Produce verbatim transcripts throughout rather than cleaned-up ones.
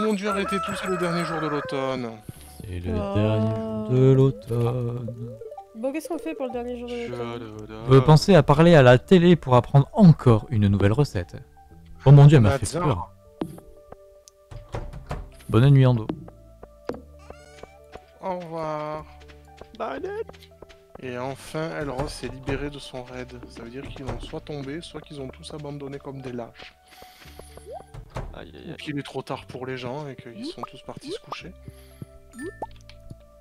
ont dû arrêter tout, c'est le dernier jour de l'automne. C'est le oh. dernier jour de l'automne. Bon, qu'est-ce qu'on fait pour le dernier jour de l'automne? Je pensais à parler à la télé pour apprendre encore une nouvelle recette. Oh mon dieu, elle m'a fait peur. Bonne nuit, Ando. Au revoir. Bye. Et enfin, Elros s'est libéré de son raid. Ça veut dire qu'ils ont soit tombé, soit qu'ils ont tous abandonné comme des lâches. Aïe, aïe, aïe. Ou qu'il est trop tard pour les gens et qu'ils sont tous partis se coucher.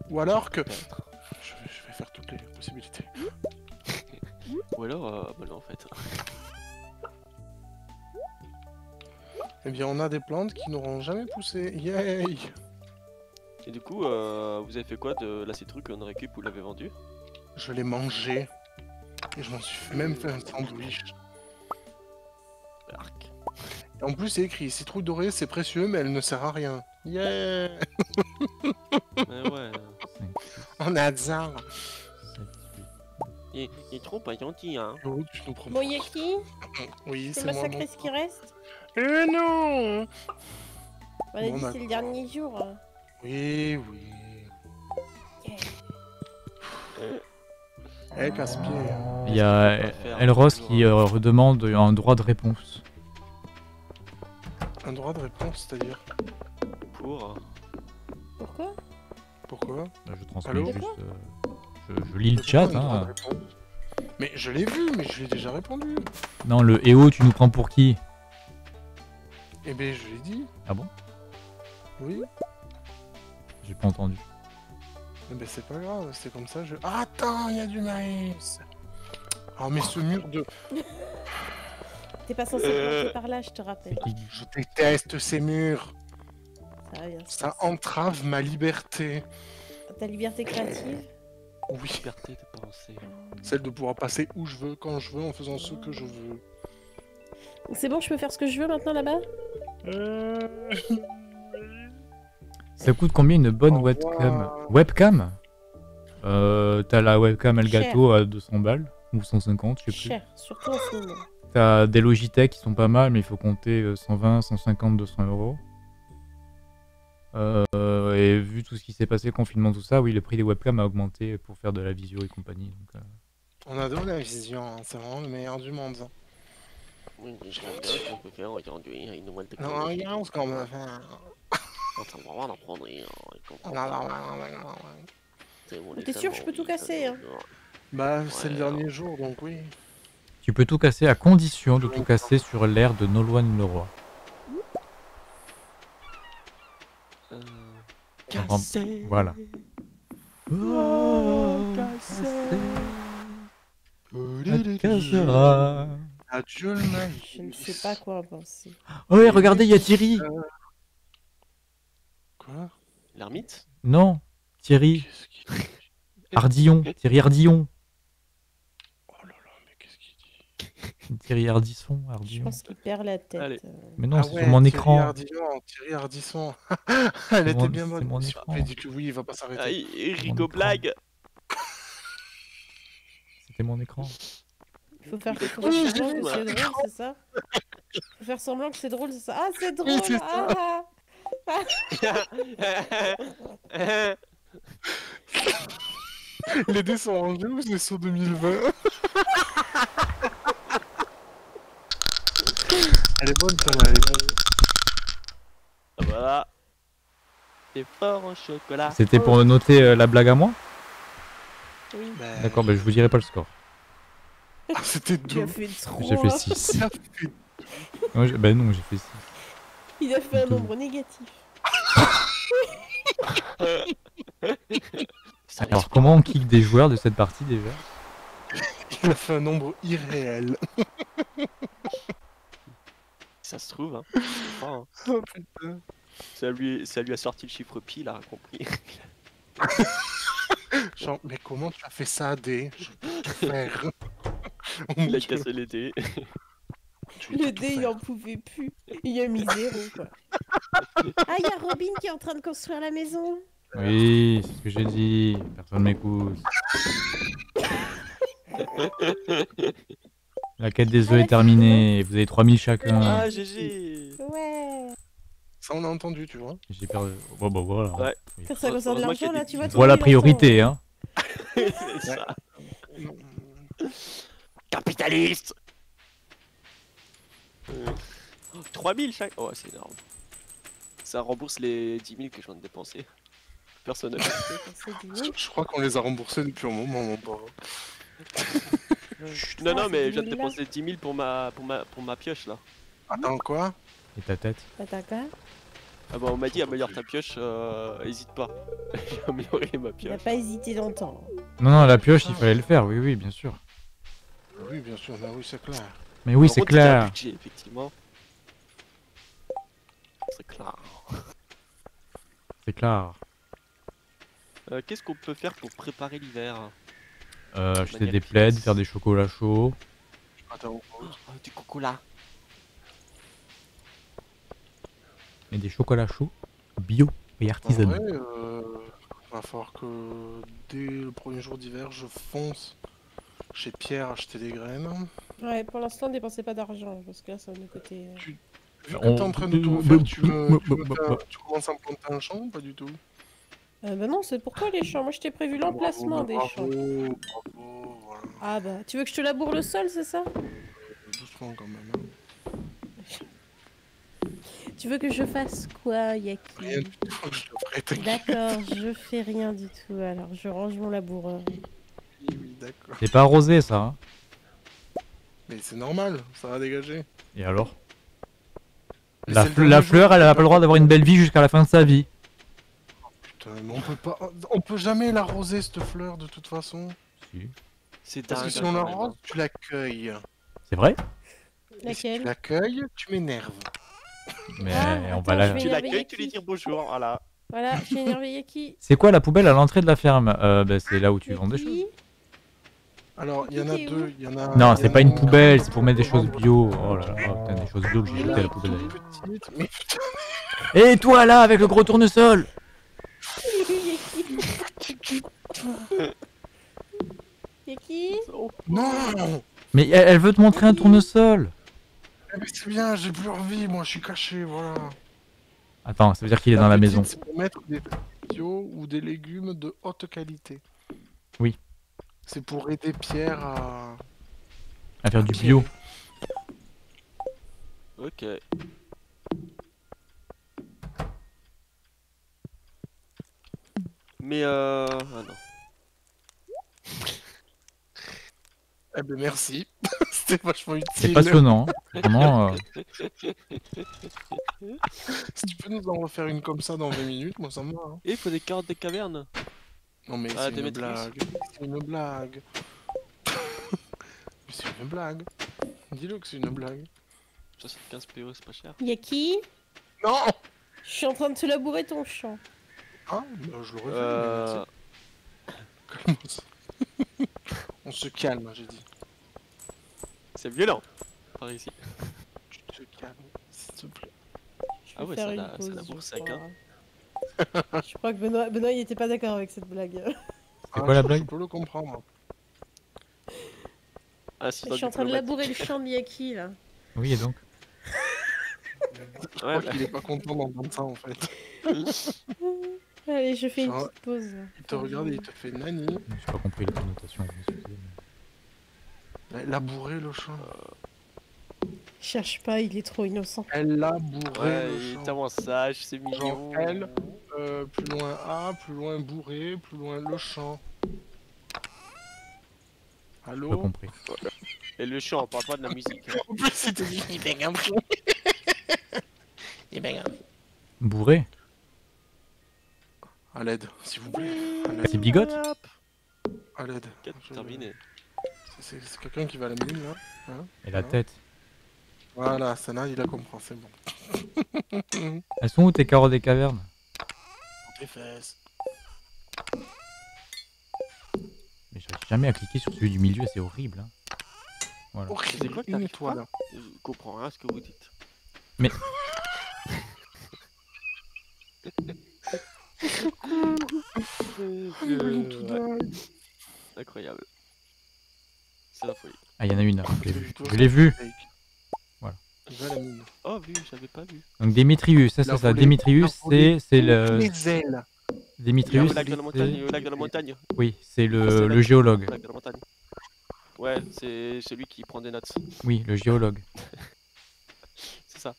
Ou alors que... Je vais, je vais faire toutes les possibilités. Ou alors... Euh, bah non, en fait. Eh bien, on a des plantes qui n'auront jamais poussé. Yay! Et du coup, euh, vous avez fait quoi de la citrouille qu'on récup? Vous l'avez vendue? Je l'ai mangée. Et je m'en suis même fait un sandwich. Arc. Et en plus, c'est écrit citrouille dorée, c'est précieux, mais elle ne sert à rien. Yeah! Mais ouais. On a hasard. Il, il est trop pas gentil, hein. Oh, tu nous promets. Bon, Yeki? Oui, c'est moi. Tu peux massacrer ce qui reste? Eh non! On a dit c'est le dernier jour. Hein. Oui, oui. Yeah. Eh, hey, casse-pied. Il y a Elros qui euh, redemande un droit de réponse. Un droit de réponse, c'est-à-dire? Pour... Pourquoi? Pourquoi? Bah, je transmets. Allô, juste... Euh, je, je lis le chat, hein. Mais je l'ai vu, mais je lui ai déjà répondu. Non, le E O, tu nous prends pour qui? Eh ben, je l'ai dit. Ah bon? Oui. J'ai pas entendu. Eh ben, c'est pas grave, c'est comme ça, je... Ah, attends, il y a du maïs. Oh, mais ce mur de... T'es pas censé euh... passer par là, je te rappelle. Je déteste ces murs. Ça, bien, ça entrave ma liberté. Ta liberté créative? Oui, liberté de penser. Celle de pouvoir passer où je veux, quand je veux, en faisant ce que je veux. C'est bon, je peux faire ce que je veux maintenant là-bas? euh... Ça coûte combien une bonne webcam? Webcam euh, T'as la webcam Elgato à deux cents balles ou cent cinquante, je sais plus. Cher, surtout en ce moment. T'as des Logitech qui sont pas mal, mais il faut compter cent vingt, cent cinquante, deux cents euros. Euh, et vu tout ce qui s'est passé, confinement, tout ça, oui, le prix des webcams a augmenté pour faire de la visio et compagnie. Donc, euh... On adore la vision, hein, c'est vraiment le meilleur du monde. Oui, mais je regarde ce qu'on peut faire aujourd'hui, une nouvelle technologie. Non, regarde ce qu'on peut faire. T'es sûr que je peux tout casser, hein? Bah, c'est le dernier jour, donc oui. Tu peux tout casser à condition de tout casser sur l'air de Nolwenn Leroy. Casser. Voilà. Oh, casser. Cassera. Adieu le mec. Je ne sais pas quoi penser. Oh ouais, regardez, il y a Thierry. Quoi? L'ermite? Non, Thierry Ardillon, Thierry Ardillon. Oh là là, mais qu'est-ce qu'il dit? Thierry Ardisson, Ardillon. Je pense qu'il perd la tête. Allez. Mais non, ah c'est ouais, sur mon Thierry écran. Ardillon, Thierry Ardisson. Elle était mon, bien bonne. Mon écran. Il dit que oui, il va pas s'arrêter. Rico blague. C'était mon écran. Il faut faire semblant que c'est drôle, c'est ça? Il faut faire semblant que c'est drôle, c'est ça? Ah, c'est drôle! Ah! Les dés sont rangés ou c'est sur deux mille vingt? Elle est bonne, ça, elle est bonne. Voilà. C'est fort en chocolat. C'était pour noter euh, la blague à moi? Oui. D'accord, mais bah, je vous dirai pas le score. Ah, c'était deux. J'ai fait six. Bah ben non, j'ai fait six. Il a fait un nombre négatif. Alors comment on kick des joueurs de cette partie déjà? Il a fait un nombre irréel. Ça se trouve, hein. Pas, hein. Ça, lui, ça lui a sorti le chiffre pi, il a compris. Genre, mais comment tu as fait ça à D? Je peux tout faire. Il a cassé les dés. Le dé, il en pouvait plus. Il a mis zéro, quoi. Ah, il y a Robin qui est en train de construire la maison. Oui, c'est ce que j'ai dit. Personne m'écoute. La quête des œufs ah, est terminée. Vous avez trois mille chacun. Ah, G G. Ouais. Ça on a entendu, tu vois. J'ai perdu. Bon, bon, voilà. Ouais. Oui. Ça concerne l'argent là, tu vois. Voilà la priorité, hein. C'est ça. Capitaliste. euh... oh, trois mille chaque. Oh, c'est énorme. Ça rembourse les dix mille que je viens de dépenser. Personne. Je crois qu'on les a remboursés depuis un moment, mon pauvre. Non, non, mais je viens de dépenser dix mille pour ma, pour ma, pour ma pioche là. Attends, quoi? Et ta tête? Et ta quoi? Ah bah on m'a dit améliore ta pioche, euh, hésite pas. J'ai amélioré ma pioche. Il a pas hésité longtemps. Non, non, la pioche il fallait le faire, oui, oui, bien sûr. Oui, bien sûr, bah oui, c'est clair. Mais oui, c'est clair. Budget, effectivement. C'est clair. C'est clair. Euh, Qu'est-ce qu'on peut faire pour préparer l'hiver? Euh, de acheter des plaids, faire des chocolats chauds. Attends, oh, du cocolat. Et des chocolats chauds, bio et artisanaux. Ouais, euh, il va falloir que dès le premier jour d'hiver, je fonce chez Pierre acheter des graines. Ouais, pour l'instant, ne dépensez pas d'argent, parce que là, ça va de côté... Tu... Vu que t'es en train de tout refaire, tu, me... tu, me... tu commences à me planter un champ ou pas du tout? Euh, bah non, c'est pour toi les champs. Moi, je t'ai prévu l'emplacement des champs. Bravo, bravo, voilà. Ah bah, tu veux que je te laboure le sol, c'est ça? Doucement quand même. Hein. Tu veux que je fasse quoi, Yaki? Rien du tout, je te prête. D'accord, je fais rien du tout, alors je range mon laboureur. Oui, oui, d'accord. C'est pas arrosé, ça. Hein. Mais c'est normal, ça va dégager. Et alors? Mais la, fle la fleur, elle a pas le droit d'avoir une belle vie jusqu'à la fin de sa vie. Mais on peut pas, on peut jamais l'arroser cette fleur de toute façon. Si. C'est parce que si on l'arrose, tu l'accueilles. C'est vrai. Et si tu l'accueilles, tu m'énerves. Mais ah, on attends, va la. Tu l'accueilles, tu lui dis bonjour, voilà. Voilà, je suis énervé Yaki. C'est quoi la poubelle à l'entrée de la ferme? euh, bah, c'est là où tu vends des choses. Alors il y en a deux, il y en a. Non, c'est pas une poubelle, c'est pour mettre des choses bio. Oh là là, oh, putain, des choses bio que j'ai jetées à la poubelle. Et toi là, avec le gros tournesol. Yaki? Non! Mais elle, elle veut te montrer un tournesol! Mais c'est bien, j'ai plus envie, moi je suis caché, voilà! Attends, ça veut dire qu'il est dans la maison. C'est pour mettre des bio ou des légumes de haute qualité. Oui. C'est pour aider Pierre à. à faire du bio. Ok. Mais euh... ah non. Eh ben merci, c'était vachement utile. C'est passionnant, vraiment. Euh... Si tu peux nous en refaire une comme ça dans vingt minutes, moi ça me va. Hein. Et il faut des carottes des cavernes. Non mais ah, c'est une, une blague, c'est une blague. C'est une blague. Dis-le que c'est une blague. soixante-quinze P O, c'est pas cher. Y'a qui? Non. Je suis en train de te labourer ton champ. Ah, je l'aurais euh... fait. On se calme, j'ai dit. C'est violent, par ici. Tu te calmes, s'il te plaît. Ah ouais, ça la, la bourse sac, hein. Je crois que Benoît, Benoît il était pas d'accord avec cette blague. C'est quoi ah, la blague? Je peux le comprendre. Ah, si je suis en train de labourer le champ de Miyaki, là. Oui, et donc je crois ouais, bah... qu'il est pas content d'entendre ça, en fait. Allez, je fais genre, une petite pause. Il te regarde et il te fait nani. J'ai pas compris la connotation. Mais... labourer le champ. Euh... Cherche pas, il est trop innocent. Elle labourait ouais, le champ. Il est tellement sage, c'est mignon. Genre elle, euh, plus loin A, plus loin bourré, plus loin le champ. Allô? Pas compris. Et le chant, on parle pas de la musique. En plus, c'était dit qu'il baigne un peu. Il baigne un peu. Bourré? A l'aide, s'il vous plaît. C'est bigote? A l'aide. Terminé. C'est quelqu'un qui va à la mine là. Hein. Et la là. Tête. Voilà, ça là, il la comprend, c'est bon. Elles sont où tes carottes des cavernes? Dans tes fesses. Mais j'arrive jamais à cliquer sur celui du milieu, c'est horrible. Hein. Voilà. Oh, c'est quoi que t'as fait toi là? Je comprends rien à ce que vous dites. Mais. euh... Incroyable. C'est la folie. Ah, il y en a une là. Je l'ai vu. Je l'ai vu. Voilà. Je vois la mine. Oh, vu, j'avais pas vu. Donc Demetrius, ça c'est ça. Demetrius, c'est le. Les ailes. Demetrius. Le lac de la montagne. Lac de la montagne. Oui, c'est le, le géologue. Le lac de la montagne. Ouais, c'est celui qui prend des notes. Oui, le géologue. C'est ça.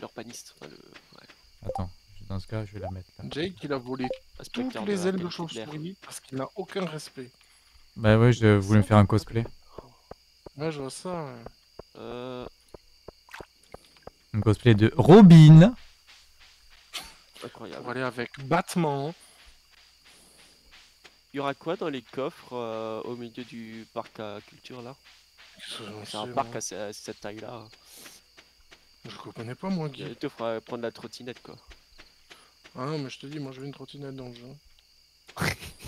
L'urbaniste. Enfin, le... ouais. Attends, dans ce cas, je vais la mettre là. Jake, il a volé toutes les ailes de chauve-souris parce qu'il n'a aucun respect. Bah ouais, je voulais me faire un cosplay. Ouais, je vois ça. Ouais. Euh... Un cosplay de Robin. Incroyable. On va aller avec Batman. Il y aura quoi dans les coffres euh, au milieu du parc à culture là? C'est un parc à cette taille là. Je connais pas moi, Guy. Il te fera prendre la trottinette quoi. Ah non, mais je te dis, moi je veux une trottinette dans le jeu.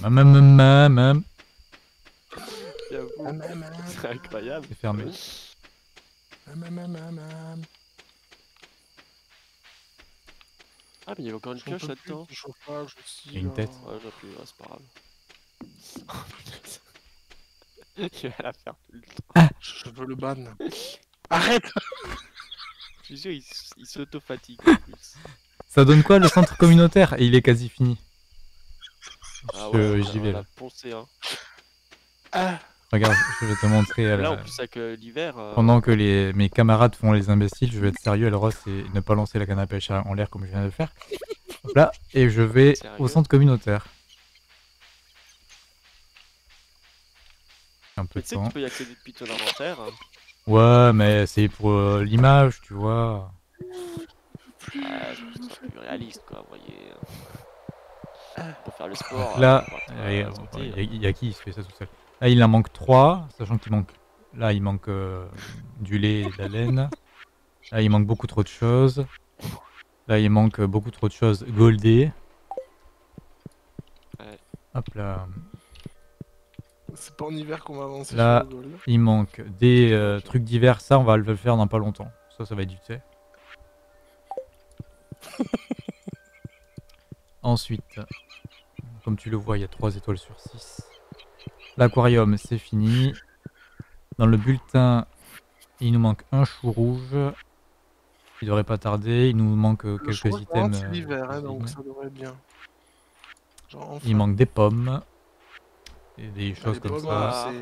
Maman, maman, maman. C'est incroyable. C'est fermé. Maman, maman. Ah, mais il y avait encore une pioche là-dedans. Il y a une tête. Ouais, j'appuie, ouais, c'est pas grave. Oh putain. Tu vas la faire tout le temps. Je veux le ban. Arrête. Je suis sûr, il, il s'auto-fatigue en plus. Ça donne quoi le centre communautaire? Et il est quasi fini. Ah ouais, j'y vais là. Poncé, hein. Ah. Regarde, je vais te montrer. Là, en plus, avec l'hiver. Euh... Pendant que les... mes camarades font les imbéciles, je vais être sérieux, Elros, et ne pas lancer la canne à pêche en l'air comme je viens de faire. Hop là, et je vais sérieux au centre communautaire. Un peu mais de temps. Tu sais que tu peux y accéder depuis ton inventaire. Ouais, mais c'est pour euh, l'image, tu vois. Plus ah, réaliste, quoi, vous voyez. Pour faire le sport. Là, euh, il ouais, y a qui il se fait ça tout seul. Là, il en manque trois, sachant qu'il manque. Là, il manque euh, du lait et de la laine. Là, il manque beaucoup trop de choses. Là, il manque beaucoup trop de choses goldées. Ouais. Hop là. C'est pas en hiver qu'on va avancer. Là, il manque des euh, trucs d'hiver. Ça, on va le faire dans pas longtemps. Ça, ça va être du thé. Ensuite, comme tu le vois, il y a trois étoiles sur six. L'aquarium, c'est fini. Dans le bulletin, il nous manque un chou rouge. Il devrait pas tarder. Il nous manque le quelques chou items. C'est l'hiver, hein, donc ça devrait bien. Genre, enfin... Il manque des pommes. Et des choses ah, comme ça.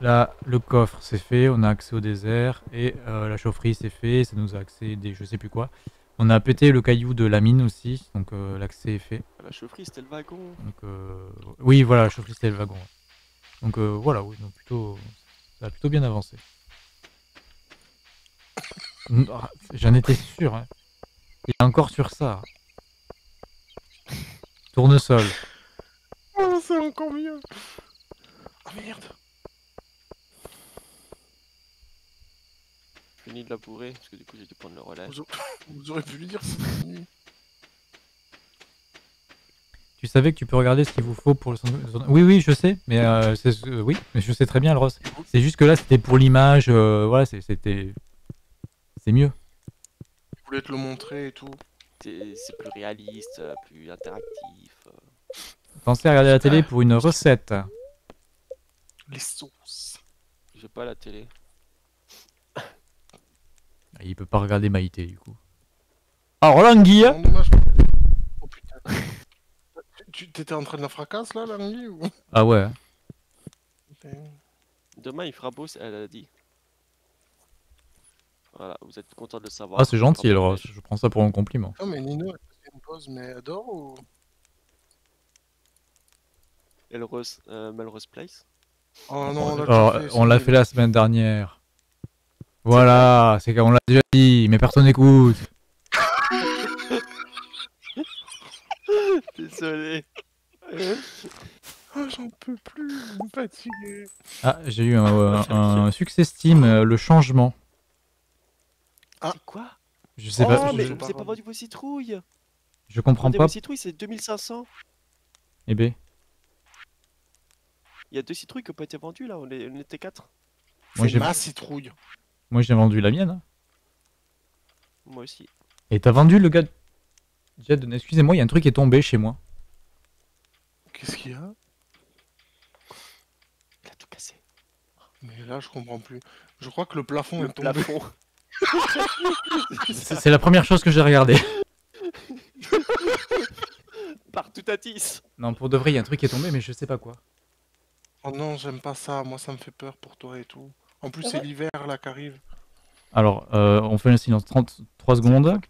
Là, le coffre, c'est fait. On a accès au désert. Et euh, la chaufferie, c'est fait. Ça nous a accès des je sais plus quoi. On a pété le caillou de la mine aussi, donc euh, l'accès est fait. La chaufferie c'était le wagon. Donc, euh... oui voilà, la chaufferie c'était le wagon. Donc euh, voilà, oui, donc plutôt... ça a plutôt bien avancé. J'en étais sûr. Hein. Il est encore sur ça. Tournesol. Oh, c'est encore mieux. Oh merde. Fini de la bourrer, parce que du coup j'ai dû prendre le relais. Vous, vous aurez pu lui dire si c'est fini. Tu savais que tu peux regarder ce qu'il vous faut pour le... Oui, oui, je sais, mais euh, euh, oui, mais je sais très bien, Elros. C'est juste que là, c'était pour l'image, euh, voilà, c'était... C'est mieux. Je voulais te le montrer et tout. C'est plus réaliste, plus interactif. Euh... Pensez à regarder la télé pour une recette. Les sauces. J'ai pas la télé. Il peut pas regarder Maïté du coup. Alors Languy. Oh putain. Tu t'étais en train de la fracasse là, Languy ou... Ah ouais. Demain il fera beau, elle a dit. Voilà, vous êtes content de le savoir. Ah c'est gentil alors, je prends ça pour un compliment. Non mais Nino elle fait une pause mais elle dort ou... Elros, euh, Melrose Place. Oh non, on l'a fait la semaine dernière. Voilà, c'est qu'on l'a déjà dit, mais personne n'écoute. Désolé. Oh, j'en peux plus, je suis fatigué. Ah, j'ai eu un, euh, un succès Steam, euh, le changement. Ah, quoi? Je sais oh, pas. mais je... vous avez pas vendu vos citrouilles. Je comprends pas. Vos citrouilles, c'est deux mille cinq cents. Eh ben. Il y a deux citrouilles qui n'ont pas été vendues là, on, est... on était quatre. C'est ma citrouille. Moi j'ai vendu la mienne. Moi aussi. Et t'as vendu le gars de... Excusez-moi, il y a un truc qui est tombé chez moi. Qu'est-ce qu'il y a? Il a tout cassé. Mais là, je comprends plus. Je crois que le plafond le est tombé. Plafond. C'est la première chose que j'ai regardée. Partout à tisse. Non, pour de vrai, il y a un truc qui est tombé, mais je sais pas quoi. Oh non, j'aime pas ça. Moi, ça me fait peur pour toi et tout. En plus, ouais. C'est l'hiver là qu'arrive. Alors, euh, on fait un silence trente-trois secondes.